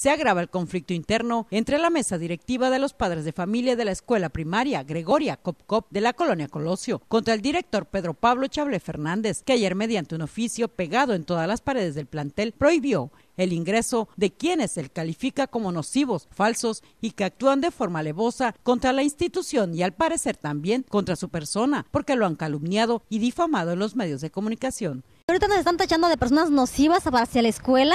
se agrava el conflicto interno entre la mesa directiva de los padres de familia de la Escuela Primaria Gregorio Cob Cob de la Colonia Colosio contra el director Pedro Pablo Chablé Fernández, que ayer mediante un oficio pegado en todas las paredes del plantel prohibió el ingreso de quienes él califica como nocivos, falsos y que actúan de forma alevosa contra la institución y al parecer también contra su persona, porque lo han calumniado y difamado en los medios de comunicación. Ahorita nos están tachando de personas nocivas hacia la escuela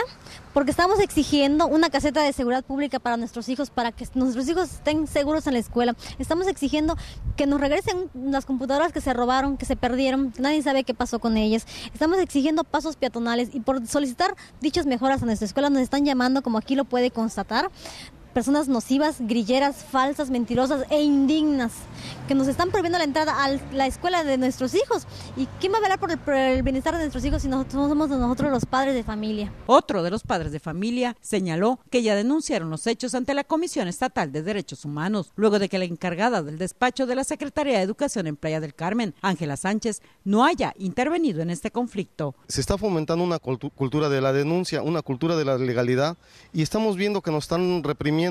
porque estamos exigiendo una caseta de seguridad pública para nuestros hijos, para que nuestros hijos estén seguros en la escuela. Estamos exigiendo que nos regresen las computadoras que se robaron, que se perdieron, que nadie sabe qué pasó con ellas. Estamos exigiendo pasos peatonales y por solicitar dichas mejoras a nuestra escuela nos están llamando, como aquí lo puede constatar, personas nocivas, grilleras, falsas, mentirosas e indignas, que nos están prohibiendo la entrada a la escuela de nuestros hijos. ¿Y quién va a velar por el bienestar de nuestros hijos si nosotros somos los padres de familia? Otro de los padres de familia señaló que ya denunciaron los hechos ante la Comisión Estatal de Derechos Humanos, luego de que la encargada del despacho de la Secretaría de Educación en Playa del Carmen, Ángela Sánchez, no haya intervenido en este conflicto. Se está fomentando una cultura de la denuncia, una cultura de la legalidad, y estamos viendo que nos están reprimiendo.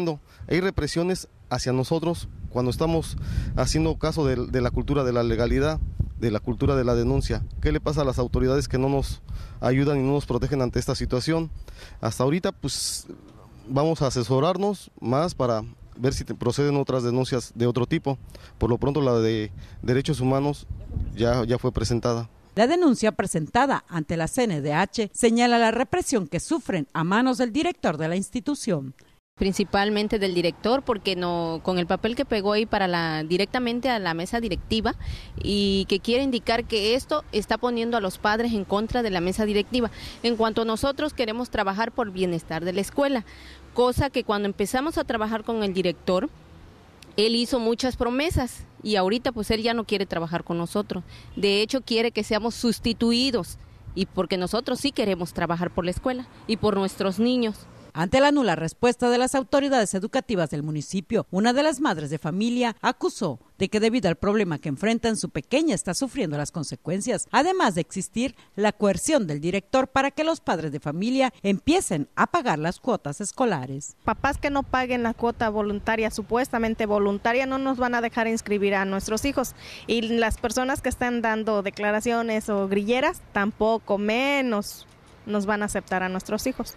Hay represiones hacia nosotros cuando estamos haciendo caso de la cultura de la legalidad, de la cultura de la denuncia. ¿Qué le pasa a las autoridades que no nos ayudan y no nos protegen ante esta situación? Hasta ahorita pues vamos a asesorarnos más para ver si proceden otras denuncias de otro tipo. Por lo pronto la de derechos humanos ya fue presentada. La denuncia presentada ante la CNDH señala la represión que sufren a manos del director de la institución. Principalmente del director, porque no, con el papel que pegó ahí directamente a la mesa directiva, y que quiere indicar que esto está poniendo a los padres en contra de la mesa directiva. En cuanto a nosotros queremos trabajar por bienestar de la escuela, cosa que cuando empezamos a trabajar con el director, él hizo muchas promesas y ahorita pues él ya no quiere trabajar con nosotros. De hecho quiere que seamos sustituidos, y porque nosotros sí queremos trabajar por la escuela y por nuestros niños. Ante la nula respuesta de las autoridades educativas del municipio, una de las madres de familia acusó de que debido al problema que enfrentan, su pequeña está sufriendo las consecuencias, además de existir la coerción del director para que los padres de familia empiecen a pagar las cuotas escolares. Papás que no paguen la cuota voluntaria, supuestamente voluntaria, no nos van a dejar inscribir a nuestros hijos, y las personas que están dando declaraciones o grilleras tampoco menos nos van a aceptar a nuestros hijos.